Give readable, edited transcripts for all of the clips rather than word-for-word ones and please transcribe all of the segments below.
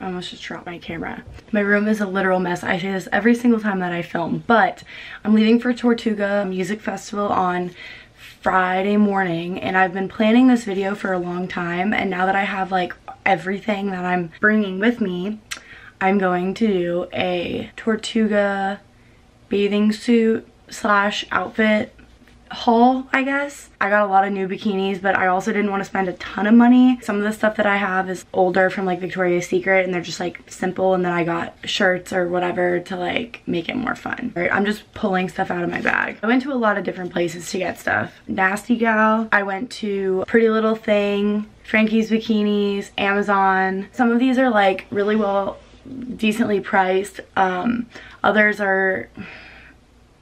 I almost just dropped my camera. My room is a literal mess. I say this every single time that I film, but I'm leaving for Tortuga Music Festival on Friday morning, and I've been planning this video for a long time, and now that I have like everything that I'm bringing with me, I'm going to do a Tortuga bathing suit slash outfit haul, I guess. I got a lot of new bikinis, but I also didn't want to spend a ton of money. Some of the stuff that I have is older from like Victoria's Secret, and they're just like simple, and then I got shirts or whatever to like make it more fun. Right, I'm just pulling stuff out of my bag. I went to a lot of different places to get stuff. Nasty Gal, I went to Pretty Little Thing, Frankie's Bikinis, Amazon. Some of these are like really well, decently priced. Others are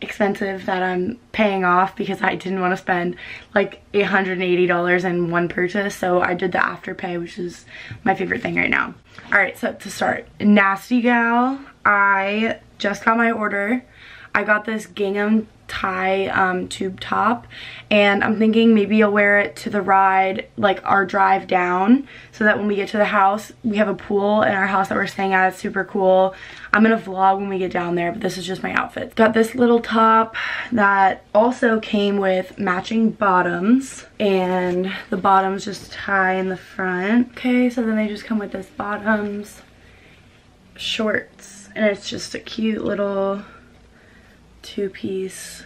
expensive that I'm paying off because I didn't want to spend like $880 in one purchase, so I did the afterpay, which is my favorite thing right now. Alright, so to start, Nasty Gal, I just got my order. I got this gingham tie tube top, and I'm thinking maybe I'll wear it to the ride, like our drive down, so that when we get to the house, we have a pool in our house that we're staying at. It's super cool. I'm gonna vlog when we get down there, but this is just my outfit. Got this little top that also came with matching bottoms, and the bottoms just tie in the front. Okay, so then they just come with this bottoms, shorts, and it's just a cute little two-piece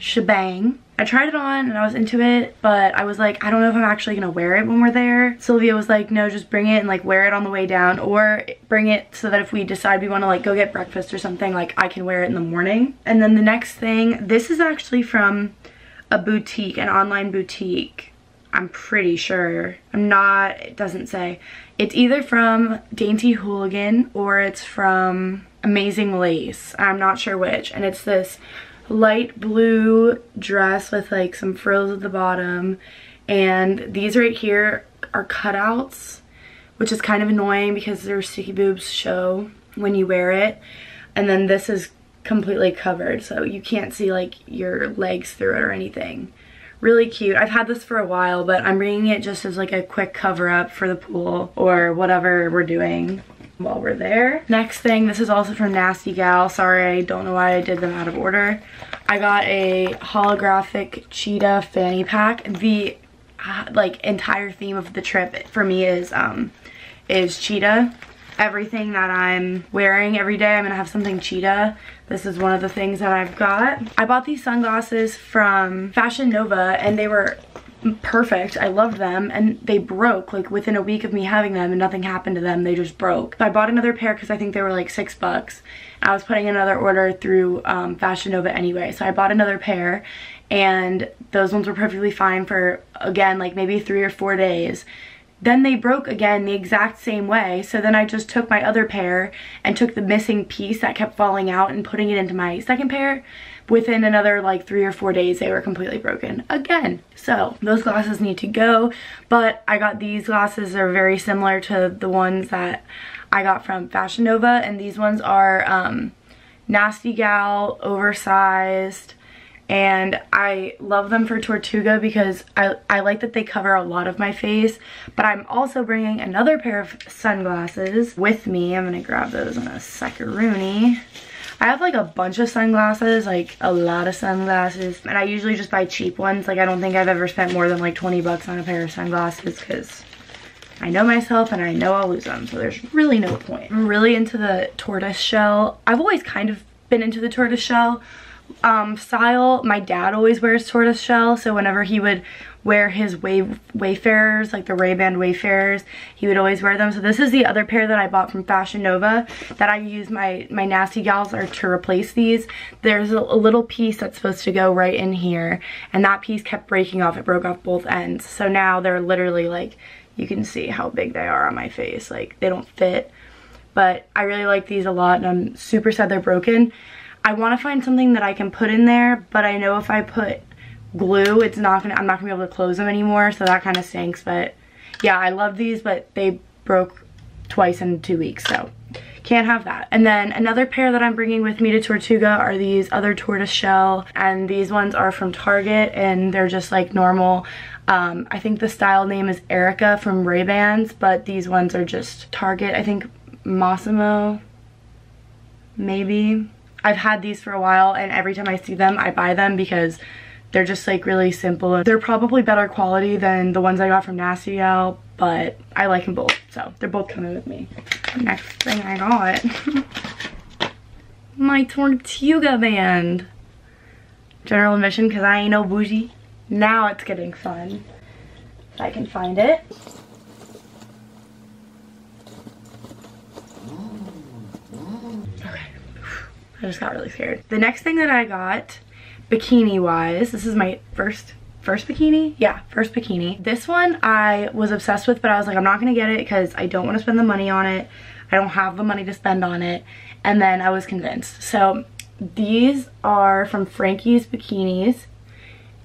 shebang. I tried it on and I was into it, but I was like, I don't know if I'm actually gonna wear it when we're there. Sylvia was like, no, just bring it and like wear it on the way down, or bring it so that if we decide we want to like go get breakfast or something, like I can wear it in the morning. And then the next thing, this is actually from a boutique, an online boutique, I'm pretty sure. I'm not, it doesn't say. It's either from Dainty Hooligan or it's from Amazing Lace, I'm not sure which, and it's this light blue dress with like some frills at the bottom, and these right here are cutouts, which is kind of annoying because their sticky boobs show when you wear it, and then this is completely covered, so you can't see like your legs through it or anything. Really cute. I've had this for a while, but I'm bringing it just as like a quick cover up for the pool or whatever we're doing while we're there. Next thing, this is also from Nasty Gal. Sorry, I don't know why I did them out of order. I got a holographic cheetah fanny pack. The like entire theme of the trip for me is cheetah. Everything that I'm wearing every day, I'm gonna have something cheetah. This is one of the things that I've got. I bought these sunglasses from Fashion Nova, and they were perfect. I loved them, and they broke like within a week of me having them, and nothing happened to them. They just broke. So I bought another pair because I think they were like $6. I was putting another order through Fashion Nova anyway, so I bought another pair, and those ones were perfectly fine for, again, like maybe 3 or 4 days. Then they broke again the exact same way, so then I just took my other pair and took the missing piece that kept falling out and putting it into my second pair. Within another like 3 or 4 days, they were completely broken again. So those glasses need to go, but I got these glasses. They're very similar to the ones that I got from Fashion Nova, and these ones are Nasty Gal, oversized, and I love them for Tortuga because I like that they cover a lot of my face, but I'm also bringing another pair of sunglasses with me. I'm gonna grab those in a second-rooney. I have like a bunch of sunglasses, like a lot of sunglasses, and I usually just buy cheap ones. Like I don't think I've ever spent more than like 20 bucks on a pair of sunglasses because I know myself and I know I'll lose them, so there's really no point. I'm really into the tortoise shell. I've always kind of been into the tortoise shell style. My dad always wears tortoise shell, so whenever he would wear his Wayfarers, like the Ray-Ban Wayfarers, he would always wear them. So this is the other pair that I bought from Fashion Nova that I use my Nasty Gals are to replace these. There's a little piece that's supposed to go right in here, and that piece kept breaking off. It broke off both ends, so now they're literally like, you can see how big they are on my face, like they don't fit, but I really like these a lot, and I'm super sad they're broken. I want to find something that I can put in there, but I know if I put glue, it's not gonna, I'm not gonna be able to close them anymore, so that kind of stinks. But yeah, I love these, but they broke twice in 2 weeks, so Can't have that. And then another pair that I'm bringing with me to Tortuga are these other tortoise shell, and these ones are from Target, and they're just like normal. I think the style name is Erica from Ray-Ban's, but these ones are just Target. I think Mossimo, maybe. I've had these for a while, and every time I see them, I buy them because they're just like really simple. They're probably better quality than the ones I got from Nasty Gal, but I like them both, so they're both coming with me. Next thing I got, my Tortuga band. General admission, because I ain't no bougie. Now it's getting fun. If I can find it. Okay, I just got really scared. The next thing that I got, bikini-wise, this is my first bikini? Yeah, first bikini. This one I was obsessed with, but I was like, I'm not gonna get it because I don't want to spend the money on it. I don't have the money to spend on it. And then I was convinced. So these are from Frankie's Bikinis,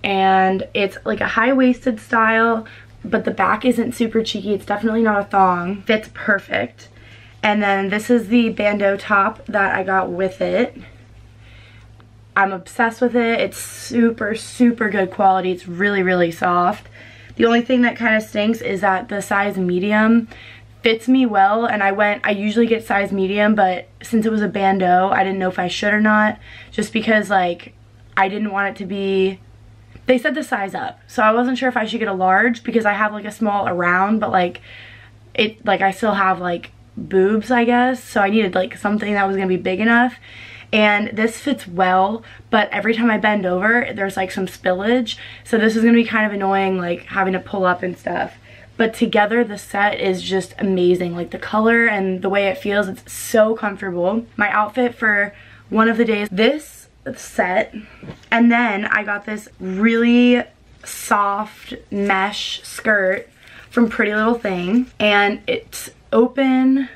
and it's like a high-waisted style, but the back isn't super cheeky. It's definitely not a thong. Fits perfect. And then this is the bandeau top that I got with it. I'm obsessed with it. It's super, super good quality. It's really, really soft. The only thing that kind of stinks is that the size medium fits me well, and I usually get size medium, but since it was a bandeau, I didn't know if I should or not, just because like I didn't want it to be, they said the size up, so I wasn't sure if I should get a large because I have like a small around, but like it, like I still have like boobs, I guess, so I needed like something that was gonna be big enough. And this fits well, but every time I bend over, there's like some spillage. So this is gonna be kind of annoying, like having to pull up and stuff. But together, the set is just amazing. Like the color and the way it feels, it's so comfortable. My outfit for one of the days, this set, and then I got this really soft mesh skirt from Pretty Little Thing. And it's open.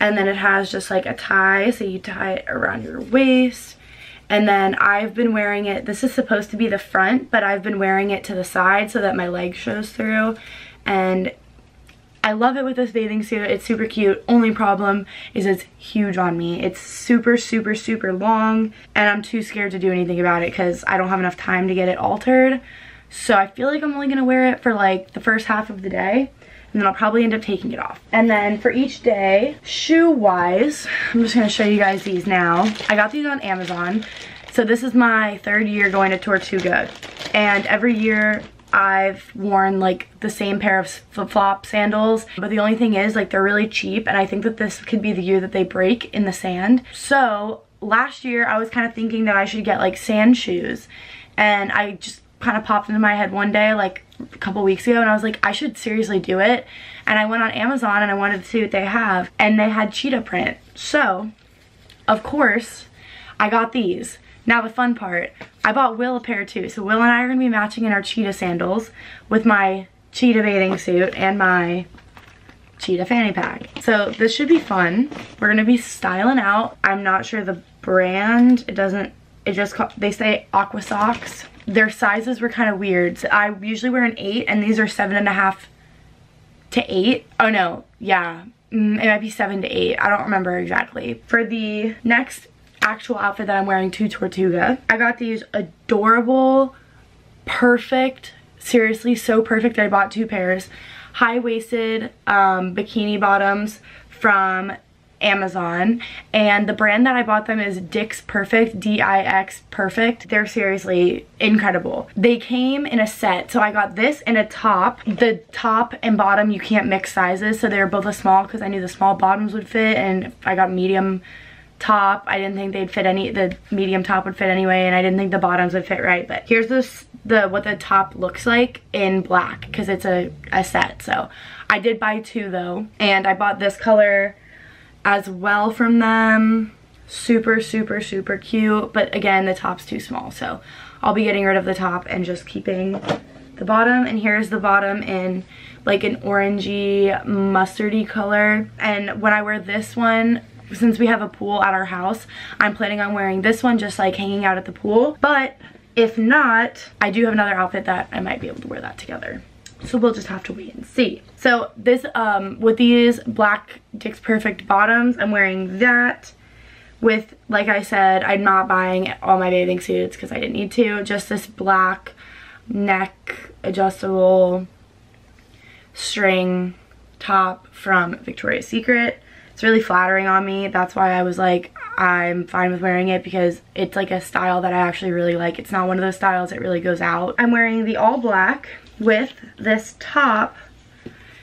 And then it has just like a tie, so you tie it around your waist. And then I've been wearing it, this is supposed to be the front, but I've been wearing it to the side so that my leg shows through. And I love it with this bathing suit. It's super cute. Only problem is it's huge on me. It's super, super, super long, and I'm too scared to do anything about it because I don't have enough time to get it altered. So I feel like I'm only gonna wear it for like the first half of the day, and then I'll probably end up taking it off. And then for each day, shoe-wise, I'm just gonna show you guys these now. I got these on Amazon. So this is my third year going to Tortuga, and every year I've worn like the same pair of flip-flop sandals, but the only thing is like they're really cheap, and I think that this could be the year that they break in the sand. So last year I was kind of thinking that I should get like sand shoes, and I just kind of popped into my head one day like a couple weeks ago, and I was like, I should seriously do it. And I went on Amazon and I wanted to see what they have, and they had cheetah print. So of course I got these. Now the fun part, I bought Will a pair too, so Will and I are gonna be matching in our cheetah sandals with my cheetah bathing suit and my cheetah fanny pack. So this should be fun. We're gonna be styling out. I'm not sure the brand, they say Aqua Socks. Their sizes were kind of weird. So I usually wear an 8, and these are 7.5 to 8. Oh no, yeah, it might be 7 to 8. I don't remember exactly. For the next actual outfit that I'm wearing to Tortuga, I got these adorable, perfect, seriously so perfect that I bought 2 pairs, high-waisted bikini bottoms from Amazon, and the brand that I bought them is Dixperfect, D-I-X-Perfect. They're seriously incredible. They came in a set, so I got this and a top. The top and bottom, you can't mix sizes, so they're both a small because I knew the small bottoms would fit, and I got medium top. I didn't think they'd fit any, the medium top would fit anyway, and I didn't think the bottoms would fit right, but here's this, what the top looks like in black because it's a set. So I did buy 2 though, and I bought this color as well from them. Super, super, super cute, but again, the top's too small, so I'll be getting rid of the top and just keeping the bottom. And here's the bottom in like an orangey mustardy color, and when I wear this one, since we have a pool at our house, I'm planning on wearing this one just like hanging out at the pool, but if not, I do have another outfit that I might be able to wear that together. So we'll just have to wait and see. So this, with these black Dixperfect bottoms, I'm wearing that with, like I said, I'm not buying all my bathing suits because I didn't need to. Just this black neck adjustable string top from Victoria's Secret. It's really flattering on me. That's why I was like, I'm fine with wearing it, because it's like a style that I actually really like. It's not one of those styles that really goes out. I'm wearing the all black with this top.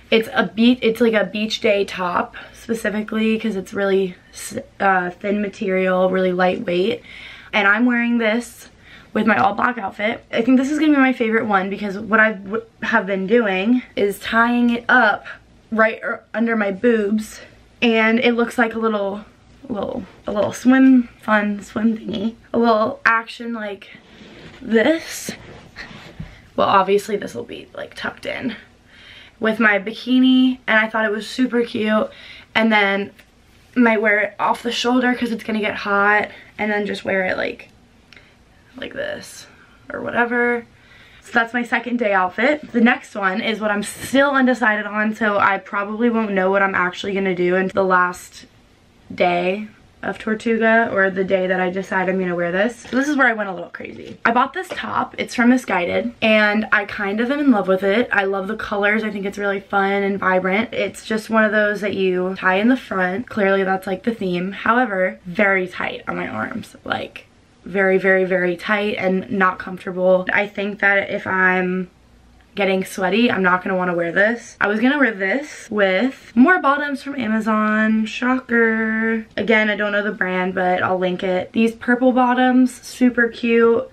It's a beach day top, specifically because it's really thin material, really lightweight. And I'm wearing this with my all black outfit. I think this is gonna be my favorite one, because what I have been doing is tying it up right under my boobs, and it looks like a little fun swim thingy, a little action like this. Well, obviously this will be like tucked in with my bikini, and I thought it was super cute. And then might wear it off the shoulder because it's gonna get hot, and then just wear it like this or whatever. So that's my second day outfit. The next one is what I'm still undecided on, so I probably won't know what I'm actually gonna do until the last day of Tortuga, or the day that I decide I'm gonna wear this. So this is where I went a little crazy. I bought this top. It's from Missguided, and I kind of am in love with it. I love the colors. I think it's really fun and vibrant. It's just one of those that you tie in the front. Clearly that's like the theme. However, very tight on my arms. Like very, very, very tight and not comfortable. I think that if I'm getting sweaty, I'm not gonna wanna wear this. I was gonna wear this with more bottoms from Amazon, shocker. Again, I don't know the brand, but I'll link it. These purple bottoms, super cute.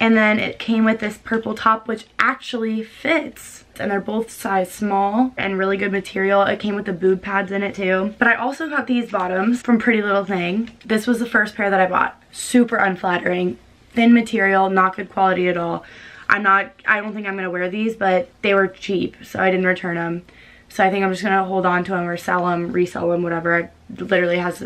And then it came with this purple top, which actually fits. And they're both size small and really good material. It came with the boob pads in it too. But I also got these bottoms from Pretty Little Thing. This was the first pair that I bought. Super unflattering, thin material, not good quality at all. I don't think I'm gonna wear these, but they were cheap, so I didn't return them. So I think I'm just gonna hold on to them or sell them, resell them, whatever. It literally has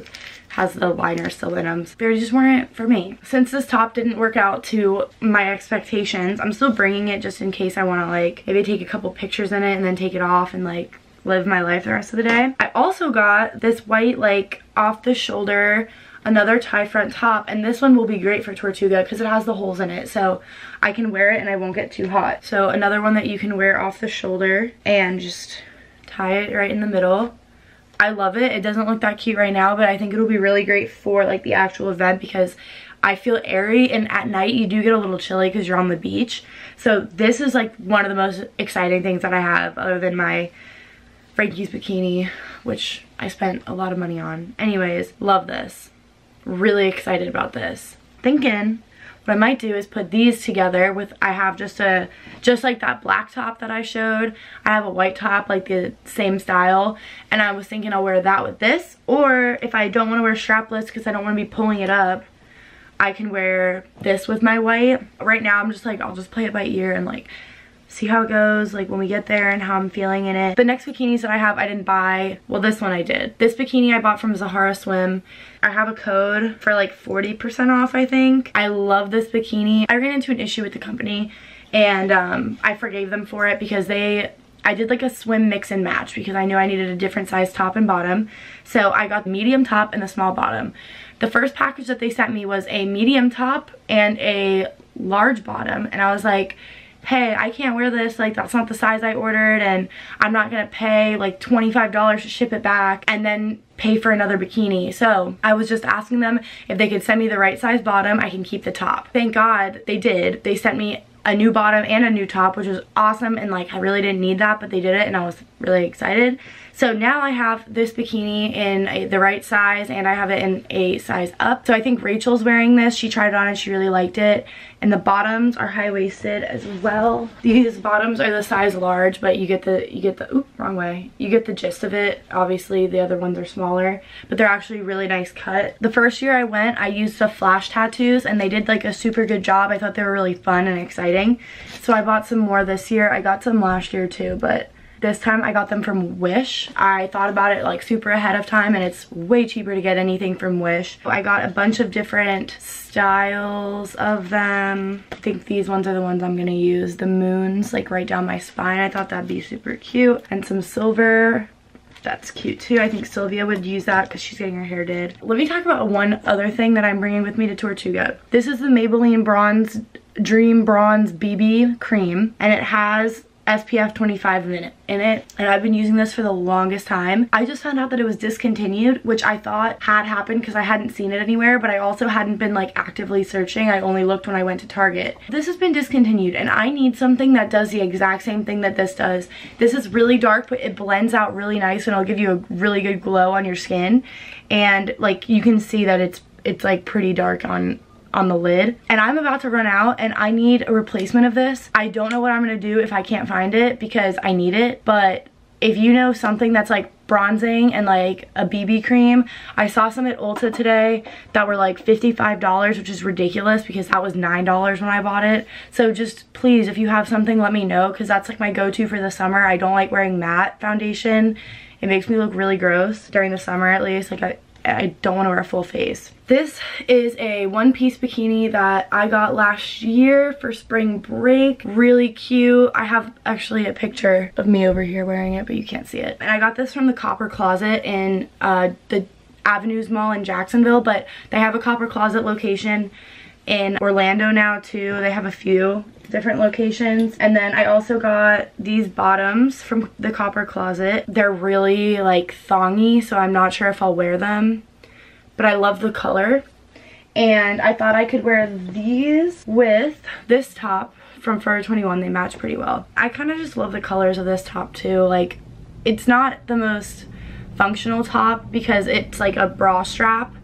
the liner still in them. They just weren't for me. Since this top didn't work out to my expectations, I'm still bringing it just in case I wanna like, maybe take a couple pictures in it and then take it off and like live my life the rest of the day. I also got this white like off the shoulder, another tie front top, and this one will be great for Tortuga because it has the holes in it, so I can wear it and I won't get too hot. So another one that you can wear off the shoulder and just tie it right in the middle. I love it. It doesn't look that cute right now, but I think it'll be really great for like the actual event, because I feel airy, and at night you do get a little chilly because you're on the beach. So this is like one of the most exciting things that I have, other than my Frankie's bikini, which I spent a lot of money on. Anyways, love this. Really excited about this. Thinking what I might do is put these together with, I have just like that black top that I showed. I have a white top, like the same style, and I was thinking I'll wear that with this, or if I don't want to wear strapless because I don't want to be pulling it up, I can wear this with my white. Right now I'm just like, I'll just play it by ear and like see how it goes, like when we get there and how I'm feeling in it. The next bikinis that I have, I didn't buy. Well, this one I did. This bikini I bought from Zahara Swim. I have a code for like 40% off, I think. I love this bikini. I ran into an issue with the company, and I forgave them for it because I did like a swim mix and match, because I knew I needed a different size top and bottom. So I got the medium top and the small bottom. The first package that they sent me was a medium top and a large bottom, and I was like, hey, I can't wear this, like that's not the size I ordered, and I'm not gonna pay like $25 to ship it back and then pay for another bikini. So I was just asking them if they could send me the right size bottom, I can keep the top. Thank God they did. They sent me a new bottom and a new top, which was awesome, and like I really didn't need that, but they did it and I was really excited. So now I have this bikini in the right size, and I have it in a size up. So I think Rachel's wearing this. She tried it on and she really liked it. And the bottoms are high-waisted as well. These bottoms are the size large, but you get the oop, wrong way. You get the gist of it. Obviously the other ones are smaller, but they're actually really nice cut. The first year I went, I used the flash tattoos, and they did like a super good job. I thought they were really fun and exciting. So I bought some more this year. I got some last year too, but This time I got them from Wish. I thought about it like super ahead of time and it's way cheaper to get anything from Wish. I got a bunch of different styles of them. I think these ones are the ones I'm gonna use. The moons like right down my spine. I thought that'd be super cute. And some silver. That's cute too. I think Sylvia would use that because she's getting her hair did. Let me talk about one other thing that I'm bringing with me to Tortuga. This is the Maybelline Bronze Dream Bronze BB Cream and it has SPF 25 minute in it, and I've been using this for the longest time. I just found out that it was discontinued, which I thought had happened because I hadn't seen it anywhere, but I also hadn't been like actively searching. I only looked when I went to Target. This has been discontinued and I need something that does the exact same thing that this does. This is really dark, but it blends out really nice and it'll give you a really good glow on your skin, and like you can see that it's like pretty dark on the lid, and I'm about to run out and I need a replacement of this. I don't know what I'm gonna do if I can't find it because I need it, but if you know something that's like bronzing and like a BB cream, I saw some at Ulta today that were like $55, which is ridiculous because that was $9 when I bought it. So just please, if you have something, let me know because that's like my go-to for the summer. I don't like wearing matte foundation. It makes me look really gross during the summer, at least. Like I don't want to wear a full face. This is a one-piece bikini that I got last year for spring break. Really cute. I have actually a picture of me over here wearing it, but you can't see it. And I got this from the Copper Closet in the Avenues Mall in Jacksonville, but they have a Copper Closet location in Orlando now too. They have a few different locations. And then I also got these bottoms from the Copper Closet. They're really like thongy, so I'm not sure if I'll wear them, but I love the color. And I thought I could wear these with this top from Forever 21. They match pretty well. I kind of just love the colors of this top too. Like, it's not the most functional top because it's like a bra strap,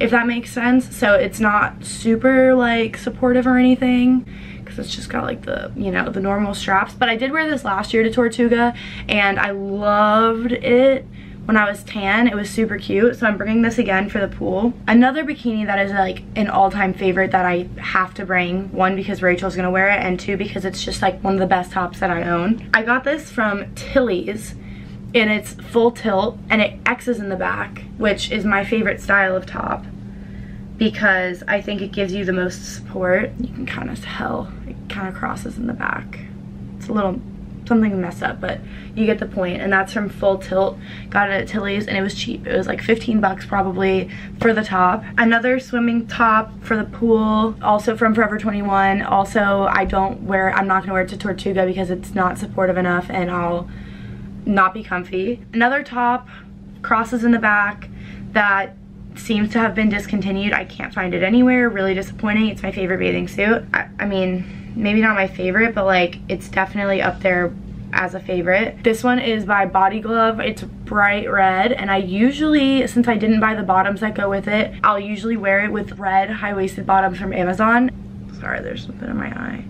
if that makes sense. So it's not super like supportive or anything because it's just got like the, you know, the normal straps. But I did wear this last year to Tortuga and I loved it. When I was tan, it was super cute. So I'm bringing this again for the pool. Another bikini that is like an all-time favorite that I have to bring, one because Rachel's gonna wear it, and two because it's just like one of the best tops that I own. I got this from Tilly's and it's Full Tilt and it X's in the back, which is my favorite style of top because I think it gives you the most support. You can kind of tell it kind of crosses in the back. It's a little something messed up, but you get the point. And that's from Full Tilt. Got it at Tilly's and it was cheap. It was like 15 bucks probably for the top. Another swimming top for the pool, also from Forever 21. Also, I'm not gonna wear it to Tortuga because it's not supportive enough and I'll not be comfy. Another top, crosses in the back, that seems to have been discontinued. I can't find it anywhere. Really disappointing. It's my favorite bathing suit. I mean, maybe not my favorite, but like it's definitely up there as a favorite. This one is by Body Glove. It's bright red, and I usually, since I didn't buy the bottoms that go with it, I'll usually wear it with red high-waisted bottoms from Amazon. Sorry, there's something in my eye.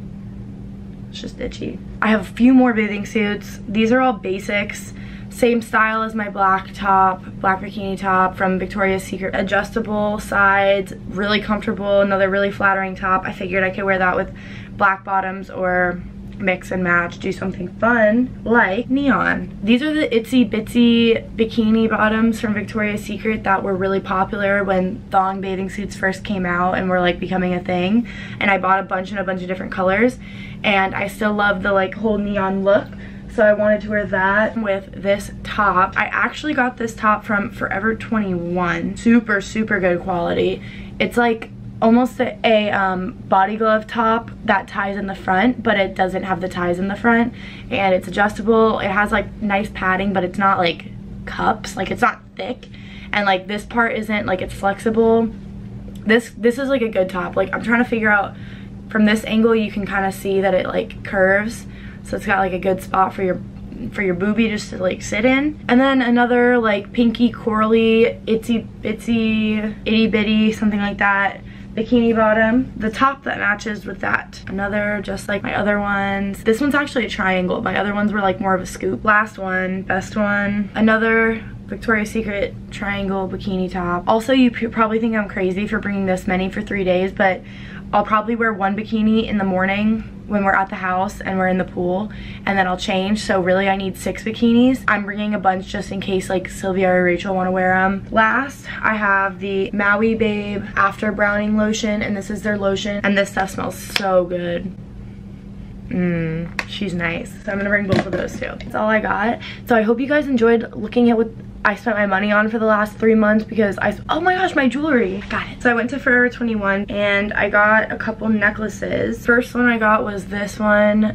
It's just itchy. I have a few more bathing suits. These are all basics. Same style as my black bikini top from Victoria's Secret. Adjustable sides, really comfortable, another really flattering top. I figured I could wear that with black bottoms or mix and match, do something fun like neon. These are the Itsy Bitsy bikini bottoms from Victoria's Secret that were really popular when thong bathing suits first came out and were like becoming a thing. And I bought a bunch in a bunch of different colors. And I still love the like whole neon look. So I wanted to wear that with this top. I actually got this top from Forever 21. Super, super good quality. It's like almost a Body Glove top that ties in the front, but it doesn't have the ties in the front. And it's adjustable. It has like nice padding, but it's not like cups. Like it's not thick. And like this part isn't, like it's flexible. This is like a good top. Like I'm trying to figure out, from this angle you can kind of see that it like curves. So it's got like a good spot for your boobie just to like sit in. And then another like pinky corally itsy bitsy itty bitty something like that bikini bottom, the top that matches with that. Another just like my other ones. This one's actually a triangle. My other ones were like more of a scoop. Last one, best one. Another Victoria's Secret triangle bikini top. Also, you probably think I'm crazy for bringing this many for 3 days, but I'll probably wear one bikini in the morning when we're at the house and we're in the pool, and then I'll change. So really I need 6 bikinis. I'm bringing a bunch just in case like Sylvia or Rachel want to wear them. Last, I have the Maui Babe After Browning Lotion, and this is their lotion, and this stuff smells so good. She's nice. So I'm gonna bring both of those too. That's all I got. So I hope you guys enjoyed looking at what I spent my money on for the last 3 months, because oh my gosh, my jewelry, I got it. So I went to Forever 21 and I got a couple necklaces. First one I got was this one,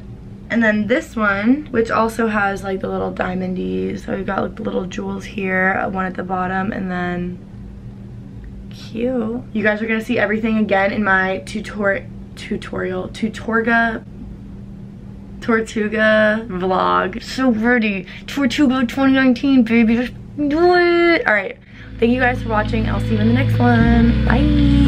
and then this one, which also has like the little diamondies. So we've got like the little jewels here, one at the bottom, and then cute. You guys are gonna see everything again in my Tortuga vlog. So pretty. Tortuga 2019, baby. Just do it. All right. Thank you guys for watching. I'll see you in the next one. Bye.